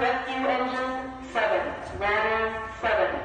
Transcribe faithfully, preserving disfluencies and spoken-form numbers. Matthew and Luke seven, Matthew seven.